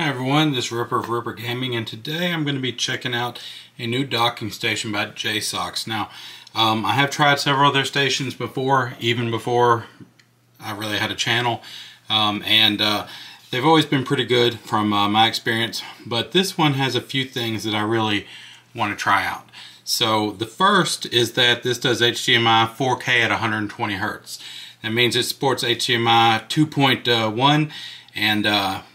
Hi everyone, this is Rypper of Rypper Gaming, and today I'm going to be checking out a new docking station by JSAUX. Now, I have tried several other stations before, even before I really had a channel, and they've always been pretty good from my experience, but this one has a few things that I really want to try out. So the first is that this does HDMI 4K at 120 Hz. That means it supports HDMI 2.1, and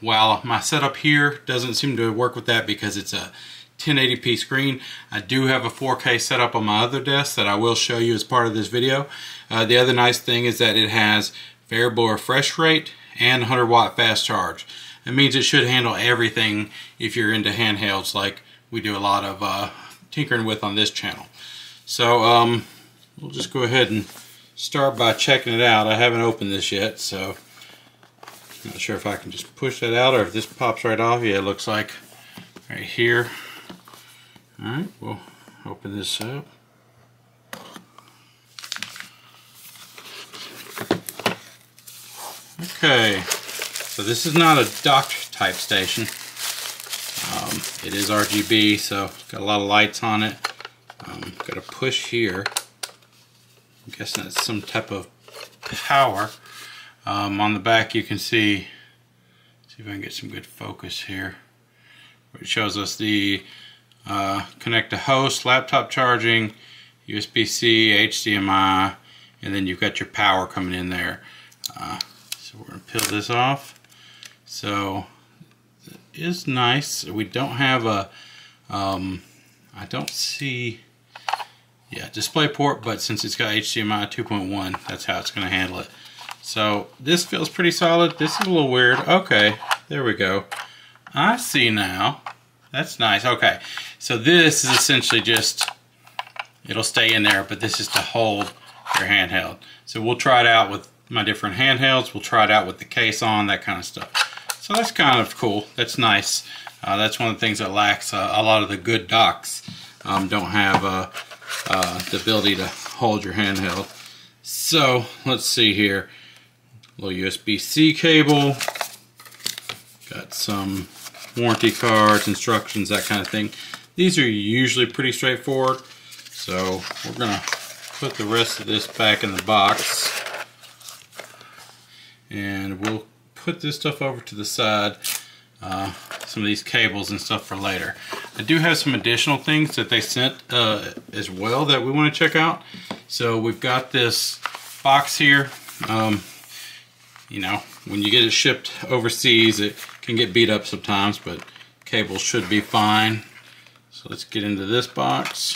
while my setup here doesn't seem to work with that because it's a 1080p screen, I do have a 4K setup on my other desk that I will show you as part of this video. The other nice thing is that it has variable refresh rate and 100 watt fast charge. That means it should handle everything if you're into handhelds like we do a lot of tinkering with on this channel. So we'll just go ahead and start by checking it out. I haven't opened this yet, so I'm not sure if I can just push that out or if this pops right off. Yeah, it looks like right here. All right, we'll open this up. Okay, so this is not a docked type station. It is RGB, so it's got a lot of lights on it. Got a push here. I'm guessing that's some type of power. On the back you can see if I can get some good focus here. It shows us the connect to host, laptop charging, USB-C, HDMI, and then you've got your power coming in there. So we're going to peel this off. So it is nice. We don't have a, I don't see... Yeah, DisplayPort, but since it's got HDMI 2.1, that's how it's going to handle it. So this feels pretty solid. This is a little weird. Okay, there we go. I see now. That's nice. Okay, so this is essentially just, it'll stay in there, but this is to hold your handheld. So we'll try it out with my different handhelds. We'll try it out with the case on, that kind of stuff. So that's kind of cool. That's nice. That's one of the things that lacks. A lot of the good docks don't have... the ability to hold your handheld. So let's see here, a little USB-C cable, got some warranty cards, instructions, that kind of thing. These are usually pretty straightforward, so we're gonna put the rest of this back in the box and we'll put this stuff over to the side. Some of these cables and stuff for later. I do have some additional things that they sent as well that we want to check out. So we've got this box here. You know, when you get it shipped overseas, it can get beat up sometimes, but cables should be fine. So let's get into this box.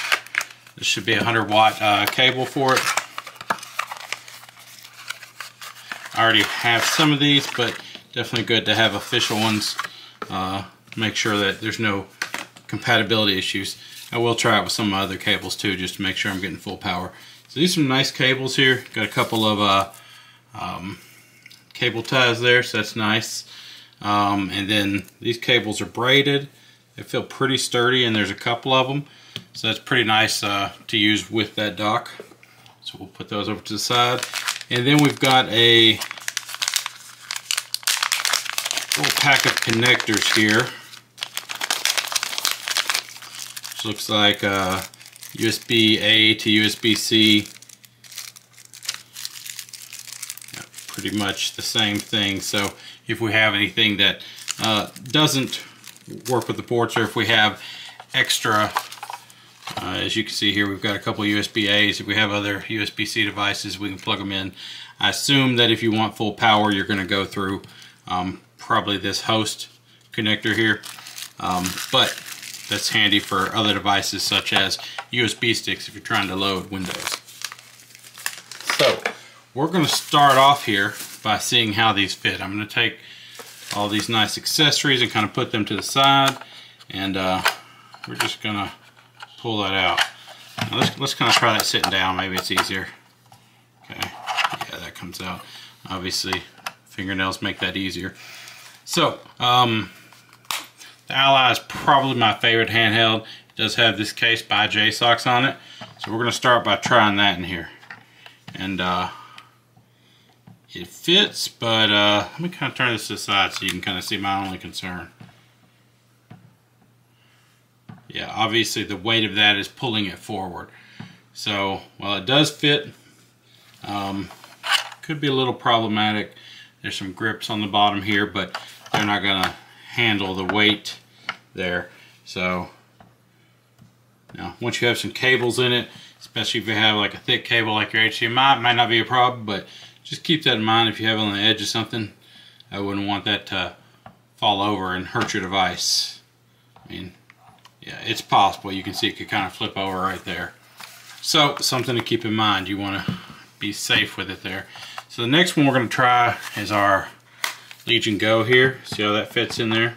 This should be a 100 watt cable for it. I already have some of these, but definitely good to have official ones. Make sure that there's no compatibility issues. I will try it with some other cables too, just to make sure I'm getting full power. So these are some nice cables here. Got a couple of cable ties there, so that's nice. And then these cables are braided. They feel pretty sturdy, and there's a couple of them. So that's pretty nice to use with that dock. So we'll put those over to the side. And then we've got a little pack of connectors here. Which looks like USB A to USB C. Yeah, pretty much the same thing. So if we have anything that doesn't work with the ports, or if we have extra, as you can see here, we've got a couple USB A's. If we have other USB C devices, we can plug them in. I assume that if you want full power, you're going to go through. Probably this host connector here, but that's handy for other devices such as USB sticks if you're trying to load Windows. So we're going to start off here by seeing how these fit. I'm going to take all these nice accessories and kind of put them to the side, and we're just going to pull that out. Now let's kind of try that sitting down. Maybe it's easier. Okay, yeah, that comes out. Obviously, fingernails make that easier. So, the Ally is probably my favorite handheld. It does have this case by JSAUX on it. So we're going to start by trying that in here. And it fits, but let me kind of turn this to the side so you can kind of see my only concern. yeah, obviously the weight of that is pulling it forward. So while it does fit, could be a little problematic. There's some grips on the bottom here, but they're not going to handle the weight there. So now once you have some cables in it, especially if you have like a thick cable like your HDMI, it might not be a problem, but just keep that in mind if you have it on the edge of something. I wouldn't want that to fall over and hurt your device. I mean, yeah, it's possible. You can see it could kind of flip over right there. So something to keep in mind. You want to be safe with it there. So the next one we're going to try is our Legion Go here. See how that fits in there?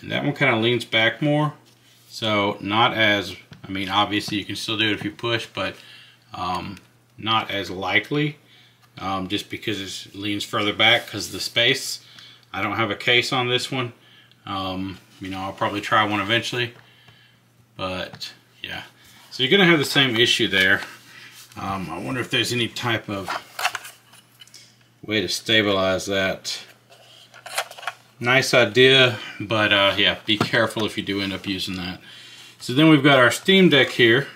And that one kind of leans back more. So not as, I mean, obviously you can still do it if you push, but not as likely. Just because it leans further back because of the space. I don't have a case on this one. You know, I'll probably try one eventually, but yeah. So you're gonna have the same issue there. I wonder if there's any type of way to stabilize that. Nice idea, but yeah, be careful if you do end up using that. So then we've got our Steam Deck here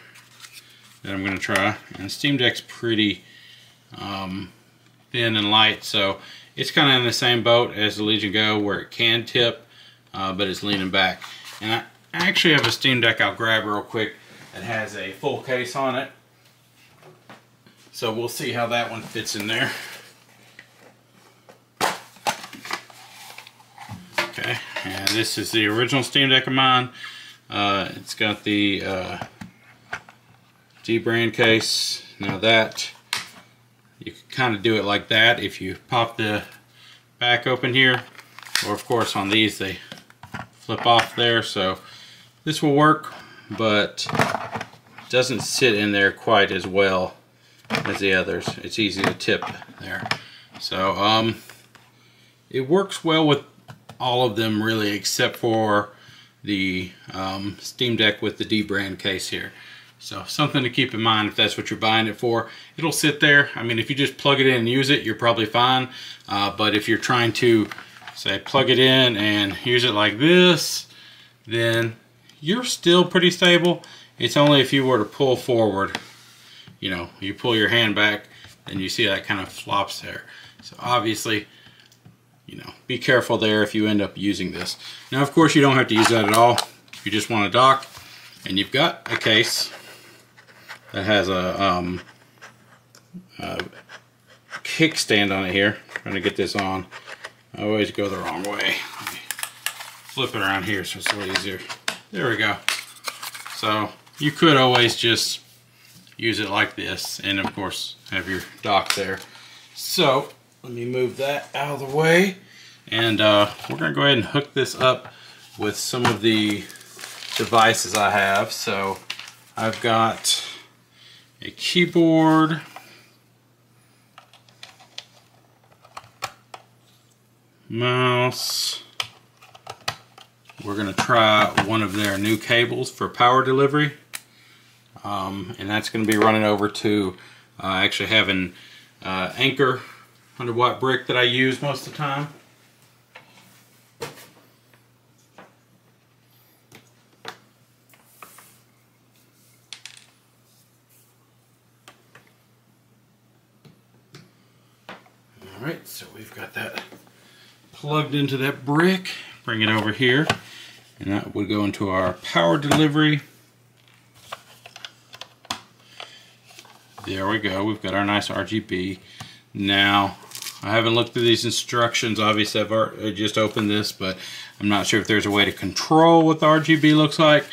that I'm gonna try, and Steam Deck's pretty thin and light, so it's kind of in the same boat as the Legion Go where it can tip, but it's leaning back. And I actually have a Steam Deck I'll grab real quick that has a full case on it, so we'll see how that one fits in there. Okay, and this is the original Steam Deck of mine. It's got the D-brand case. Now that you can kind of do it like that if you pop the back open here, or of course on these they flip off there, so this will work, but it doesn't sit in there quite as well as the others. It's easy to tip there. So it works well with all of them really, except for the Steam Deck with the D-brand case here. So something to keep in mind if that's what you're buying it for. It'll sit there. I mean, if you just plug it in and use it, you're probably fine. But if you're trying to, say, plug it in and use it like this, then you're still pretty stable. It's only if you were to pull forward, you know, you pull your hand back and you see that kind of flops there. So obviously, you know, be careful there if you end up using this. Now, of course, you don't have to use that at all. If you just want to dock and you've got a case that has a kickstand on it here. I'm trying to get this on. I always go the wrong way. Let me flip it around here so it's a little easier. There we go. So you could always just use it like this and of course have your dock there. So let me move that out of the way. And we're gonna go ahead and hook this up with some of the devices I have. So I've got a keyboard, mouse. We're going to try one of their new cables for power delivery, and that's going to be running over to actually having Anker 100 watt brick that I use most of the time. Alright, so we've got that plugged into that brick. Bring it over here, and that would go into our power delivery. There we go, we've got our nice RGB. Now, I haven't looked through these instructions, obviously I just opened this, but I'm not sure if there's a way to control what the RGB looks like.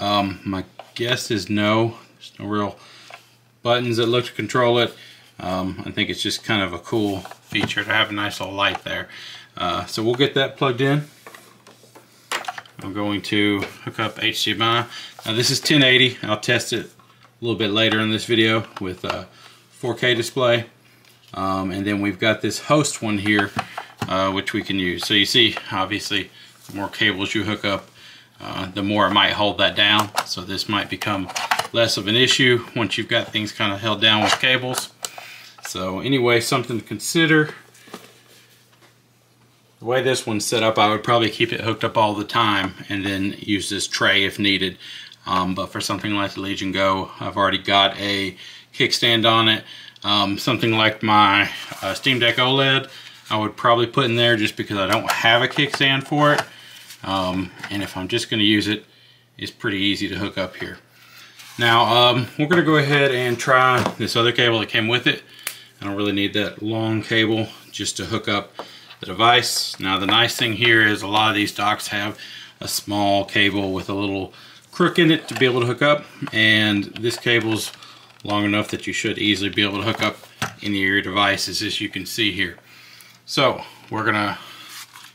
My guess is no, there's no real buttons that look to control it. I think it's just kind of a cool feature to have a nice little light there. So we'll get that plugged in. I'm going to hook up HDMI. Now this is 1080. I'll test it a little bit later in this video with a 4K display. And then we've got this host one here, which we can use. So you see, obviously, the more cables you hook up, the more it might hold that down. So this might become less of an issue once you've got things kind of held down with cables. So anyway, something to consider. The way this one's set up, I would probably keep it hooked up all the time and then use this tray if needed. But for something like the Legion Go, I've already got a kickstand on it. Something like my Steam Deck OLED, I would probably put in there just because I don't have a kickstand for it. And if I'm just going to use it, it's pretty easy to hook up here. Now, we're going to go ahead and try this other cable that came with it. I don't really need that long cable just to hook up the device. Now, the nice thing here is a lot of these docks have a small cable with a little crook in it to be able to hook up, and this cable's long enough that you should easily be able to hook up any of your devices, as you can see here. So we're gonna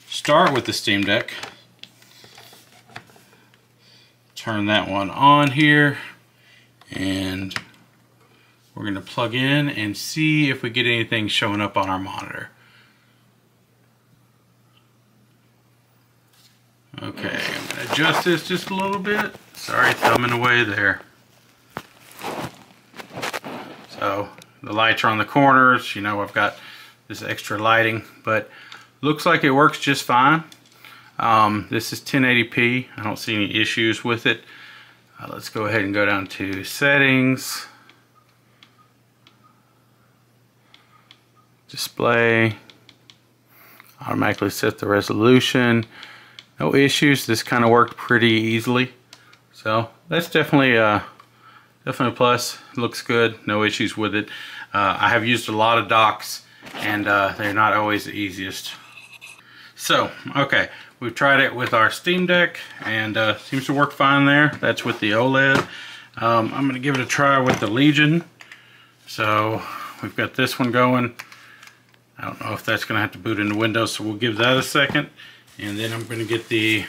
start with the Steam Deck. Turn that one on here, and we're gonna plug in and see if we get anything showing up on our monitor. Okay, I'm gonna adjust this just a little bit. Sorry, thumbing away there. So the lights are on the corners, you know, I've got this extra lighting, but looks like it works just fine. This is 1080p. I don't see any issues with it. Let's go ahead and go down to settings, display, automatically set the resolution. No issues. This kind of worked pretty easily, so that's definitely a plus. Looks good. No issues with it. I have used a lot of docks, and they're not always the easiest. So, okay, we've tried it with our Steam Deck, and seems to work fine there. That's with the OLED. I'm going to give it a try with the Legion. So, we've got this one going. I don't know if that's going to have to boot into Windows, so we'll give that a second. And then I'm going to get the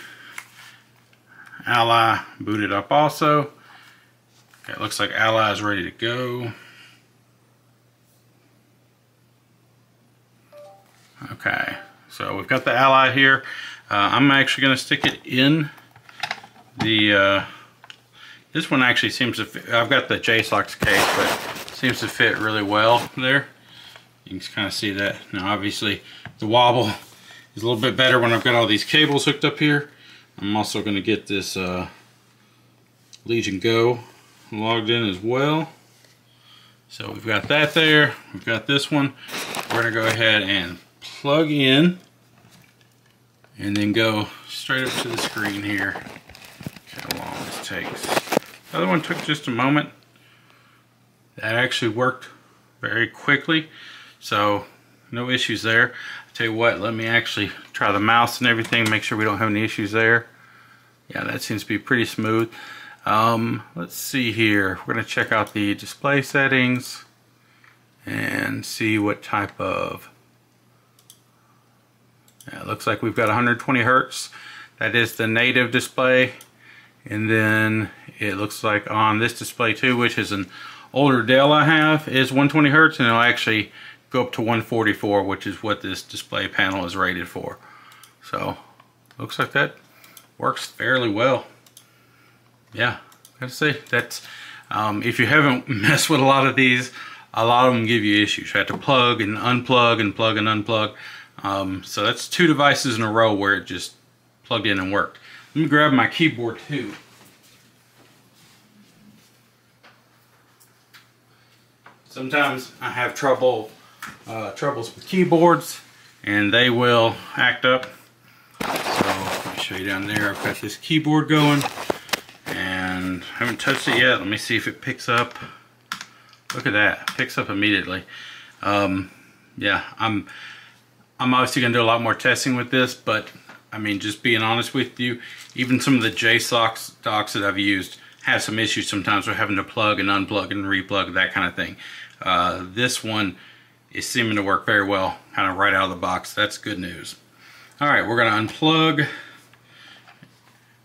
Ally booted up also. Okay, it looks like Ally is ready to go. Okay, so we've got the Ally here. I'm actually going to stick it in the, this one actually seems to fit. I've got the JSAUX case, but it seems to fit really well there. You can kind of see that. Now obviously the wobble is a little bit better when I've got all these cables hooked up here. I'm also going to get this Legion Go logged in as well. So we've got that there. We've got this one. We're going to go ahead and plug in and then go straight up to the screen here. Look how long this takes. The other one took just a moment. That actually worked very quickly, so no issues there. I'll tell you what, let me actually try the mouse and everything, make sure we don't have any issues there. Yeah, that seems to be pretty smooth. Let's see here. We're going to check out the display settings and see what type of... It looks like we've got 120 Hertz. That is the native display. And then it looks like on this display too, which is an older Dell I have, is 120 Hertz, and it'll actually go up to 144, which is what this display panel is rated for. So looks like that works fairly well. Yeah, I'd say that's, if you haven't messed with a lot of these, a lot of them give you issues. You have to plug and unplug and plug and unplug. So that's two devices in a row where it just plugged in and worked. Let me grab my keyboard too. Sometimes I have troubles with keyboards, and they will act up. So I'll show you down there. I've got this keyboard going, and I haven't touched it yet. Let me see if it picks up. Look at that, it picks up immediately. Yeah, I'm obviously going to do a lot more testing with this, but I mean, just being honest with you, even some of the JSAUX docks that I've used have some issues sometimes with having to plug and unplug and replug, that kind of thing. This one is seeming to work very well, kind of right out of the box. That's good news. All right, we're going to unplug,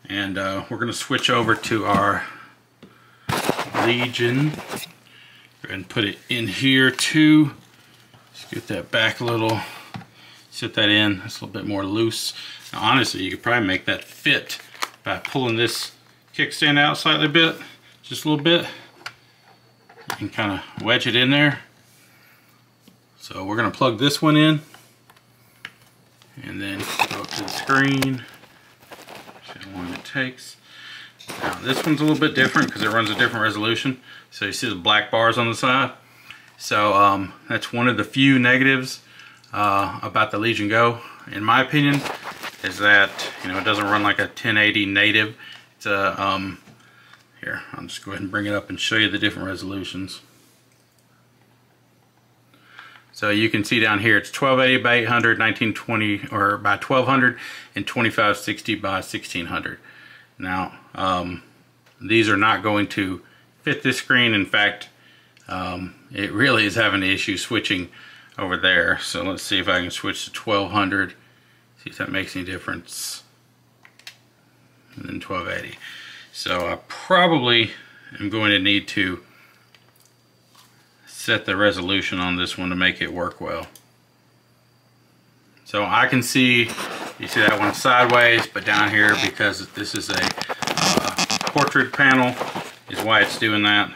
and we're going to switch over to our Legion. Go ahead and put it in here too. Just get that back a little. Sit that in. That's a little bit more loose. Now, honestly, you could probably make that fit by pulling this kickstand out slightly bit, just a little bit, and kind of wedge it in there. So we're going to plug this one in, and then go up to the screen. See how long it takes. Now this one's a little bit different because it runs a different resolution. So you see the black bars on the side. So that's one of the few negatives about the Legion Go, in my opinion, is that, you know, it doesn't run like a 1080 native. It's a here, I'll just go ahead and bring it up and show you the different resolutions. So you can see down here, it's 1280 by 800, 1920 or by 1200, and 2560 by 1600. Now, these are not going to fit this screen. In fact, it really is having an issue switching over there. So let's see if I can switch to 1200, see if that makes any difference, and then 1280. So I probably am going to need to set the resolution on this one to make it work well. So I can see, you see that one sideways, but down here, because this is a portrait panel, is why it's doing that.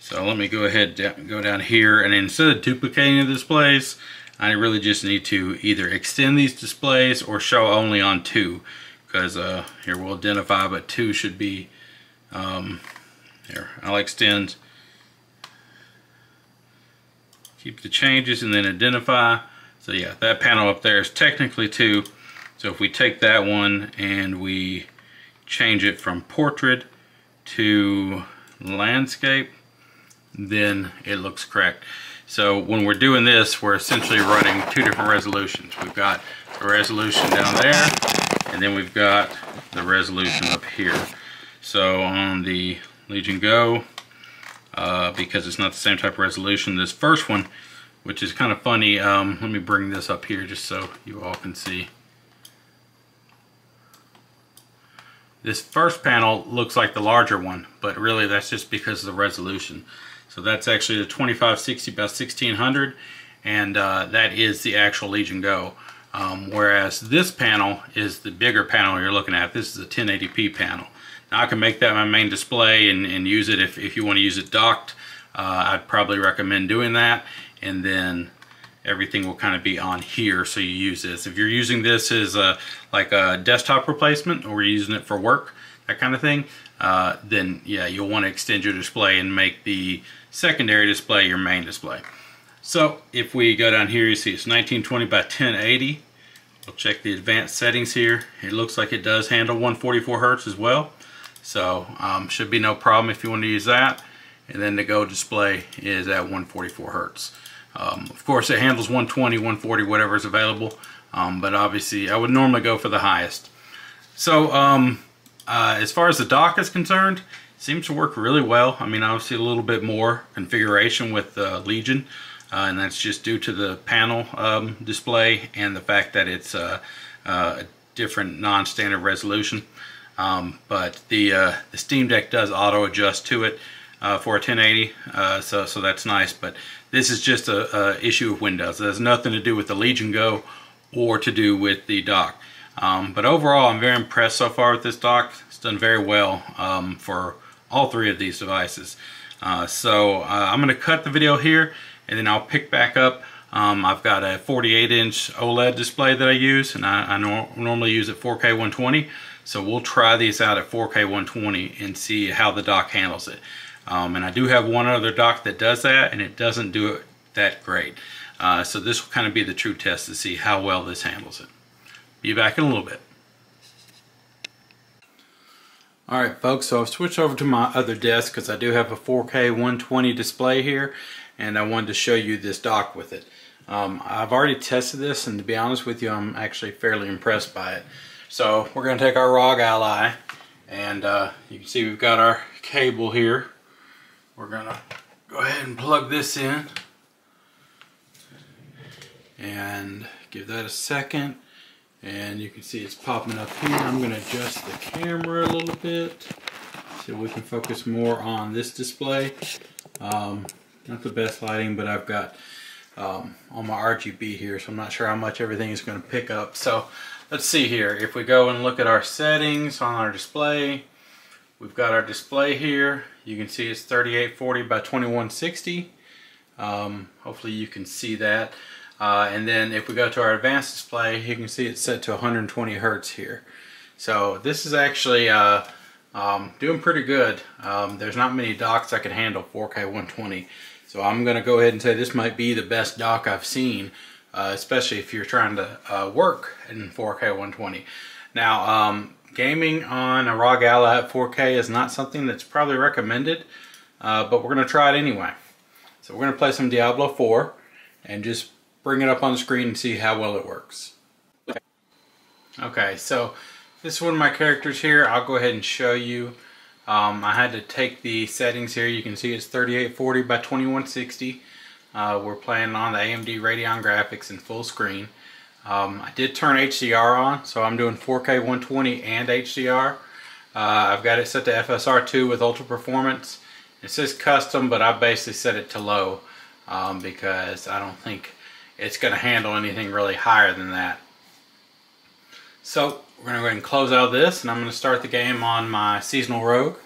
So let me go ahead and go down here, and instead of duplicating the displays, I really just need to either extend these displays or show only on two, because here we'll identify, but two should be, here, I'll extend, keep the changes, and then identify. So yeah, that panel up there is technically two. So if we take that one and we change it from portrait to landscape, then it looks correct. So when we're doing this, we're essentially running two different resolutions. We've got the resolution down there, and then we've got the resolution up here. So on the Legion Go, because it's not the same type of resolution, this first one, which is kind of funny, let me bring this up here just so you all can see. This first panel looks like the larger one, but really that's just because of the resolution. So that's actually the 2560 by 1600, and that is the actual Legion Go. Whereas this panel is the bigger panel you're looking at. This is a 1080p panel. Now I can make that my main display and use it if you want to use it docked. I'd probably recommend doing that, and then everything will kind of be on here, so you use this. If you're using this as like a desktop replacement, or you're using it for work, that kind of thing, then yeah, you'll want to extend your display and make the secondary display your main display. So if we go down here, you see it's 1920 by 1080. We'll check the advanced settings here. It looks like it does handle 144 hertz as well. So should be no problem if you want to use that. And then the Go display is at 144 hertz. Of course, it handles 120, 140, whatever is available. But obviously, I would normally go for the highest. So as far as the dock is concerned, it seems to work really well. I mean, obviously a little bit more configuration with the Legion. And that's just due to the panel display and the fact that it's a different non-standard resolution. But the Steam Deck does auto-adjust to it for a 1080, so that's nice. But this is just an issue of Windows. It has nothing to do with the Legion Go or to do with the dock. But overall, I'm very impressed so far with this dock. It's done very well for all three of these devices. I'm going to cut the video here, and then I'll pick back up. I've got a 48-inch OLED display that I use, and I normally use it 4K 120. So we'll try these out at 4K 120 and see how the dock handles it. And I do have one other dock that does that, and it doesn't do it that great. So this will kind of be the true test to see how well this handles it. Be back in a little bit. Alright folks, so I've switched over to my other desk because I do have a 4K 120 display here, and I wanted to show you this dock with it. I've already tested this, and to be honest with you, I'm actually fairly impressed by it. So we're going to take our ROG Ally, and you can see we've got our cable here. We're going to go ahead and plug this in and give that a second, and you can see it's popping up here. I'm going to adjust the camera a little bit so we can focus more on this display. Not the best lighting, but I've got on my RGB here, so I'm not sure how much everything is going to pick up. So let's see here. If we go and look at our settings on our display, we've got our display here. You can see it's 3840 by 2160. Hopefully you can see that. And then if we go to our advanced display, you can see it's set to 120 Hertz here. So this is actually doing pretty good. There's not many docks that can handle 4K 120. So I'm going to go ahead and say this might be the best dock I've seen, especially if you're trying to work in 4K 120. Now, gaming on a ROG Ally at 4K is not something that's probably recommended, but we're going to try it anyway. So we're going to play some Diablo 4 and just bring it up on the screen and see how well it works. Okay, so this is one of my characters here. I'll go ahead and show you. I had to take the settings here. You can see it's 3840 by 2160. We're playing on the AMD Radeon graphics in full screen. I did turn HDR on, so I'm doing 4K 120 and HDR. I've got it set to FSR 2 with ultra performance. It says custom, but I basically set it to low because I don't think it's going to handle anything really higher than that. So we're going to go ahead and close out this, and I'm going to start the game on my seasonal rogue.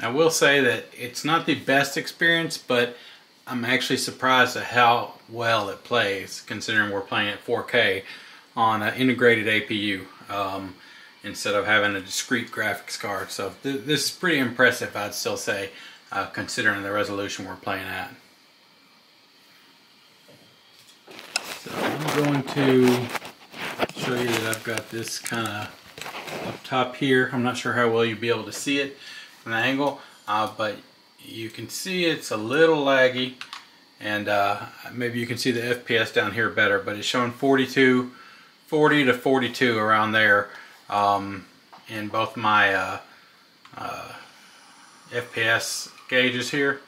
I will say that it's not the best experience, but I'm actually surprised at how well it plays, considering we're playing at 4K on an integrated APU instead of having a discrete graphics card. So this is pretty impressive, I'd still say, considering the resolution we're playing at. So I'm going to show you that I've got this kind of up top here. I'm not sure how well you'll be able to see it from the angle, but you can see it's a little laggy, and maybe you can see the FPS down here better, but it's showing 40 to 42 around there in both my FPS gauges here.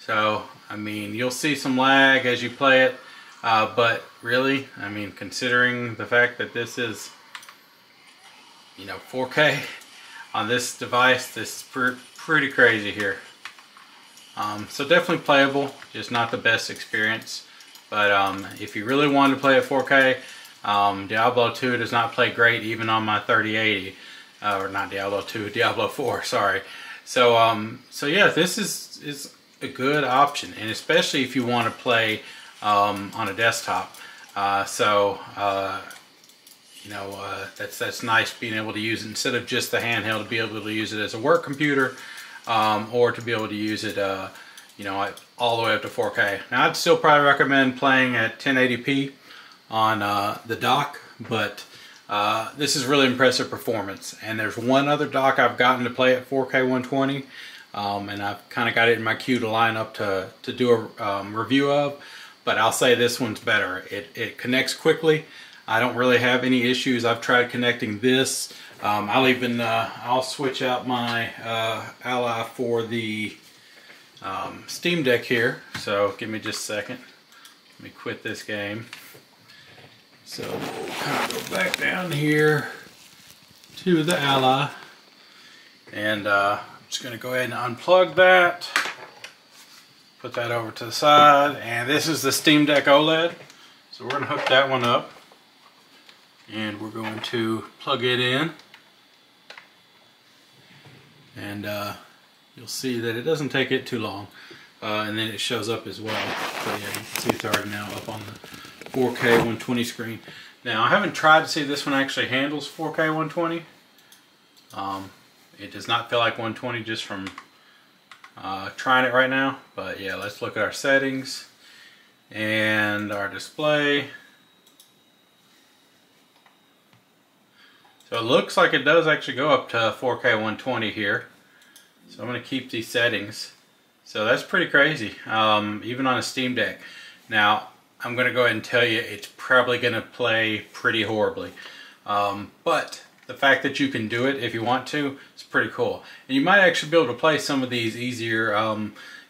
So I mean, you'll see some lag as you play it, but really, I mean, considering the fact that this is, you know, 4K on this device, this is pretty crazy here. So definitely playable, just not the best experience. But if you really wanted to play at 4K, Diablo 2 does not play great even on my 3080. Or not Diablo 2, Diablo 4, sorry. So so yeah, this is a good option, and especially if you want to play on a desktop. You know, that's nice being able to use it instead of just the handheld, to be able to use it as a work computer. Or to be able to use it, you know, all the way up to 4K. Now, I'd still probably recommend playing at 1080p on the dock, but this is really impressive performance. And there's one other dock I've gotten to play at 4K 120, and I've kind of got it in my queue to line up to do a review of, but I'll say this one's better. It connects quickly. I don't really have any issues. I've tried connecting this. I'll switch out my Ally for the Steam Deck here. So give me just a second. Let me quit this game. So we'll kind of go back down here to the Ally. And I'm just going to go ahead and unplug that. Put that over to the side. And this is the Steam Deck OLED. So we're going to hook that one up. And we're going to plug it in, and you'll see that it doesn't take it too long, and then it shows up as well. So yeah, you can see it's already now up on the 4K 120 screen. Now, I haven't tried to see if this one actually handles 4K 120. It does not feel like 120 just from trying it right now, but yeah, let's look at our settings and our display. So it looks like it does actually go up to 4K 120 here. So I'm going to keep these settings. So that's pretty crazy, even on a Steam Deck. Now, I'm going to go ahead and tell you it's probably going to play pretty horribly. But the fact that you can do it if you want to, it's pretty cool. And you might actually be able to play some of these easier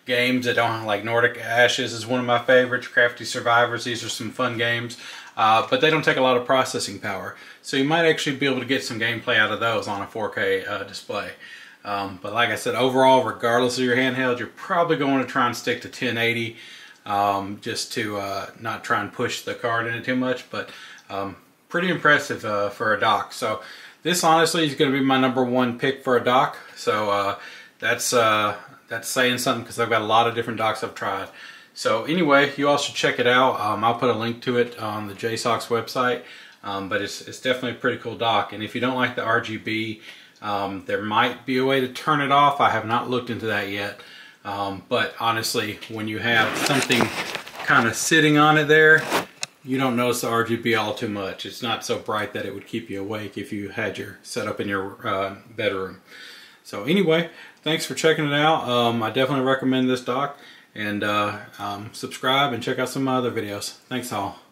games that don't, like Nordic Ashes is one of my favorites, Crafty Survivors, these are some fun games. But they don't take a lot of processing power, so you might actually be able to get some gameplay out of those on a 4K display. But like I said, overall, regardless of your handheld, you're probably going to try and stick to 1080, just to not try and push the card in it too much. But pretty impressive for a dock. So This honestly is going to be my #1 pick for a dock. So that's saying something, because I've got a lot of different docks I've tried. So anyway, you all should check it out. I'll put a link to it on the JSAUX website. But it's definitely a pretty cool dock. And if you don't like the RGB, there might be a way to turn it off. I have not looked into that yet. But honestly, when you have something kind of sitting on it there, you don't notice the RGB all too much. It's not so bright that it would keep you awake if you had your setup in your bedroom. So anyway, thanks for checking it out. I definitely recommend this dock, and subscribe and check out some of my other videos. Thanks all.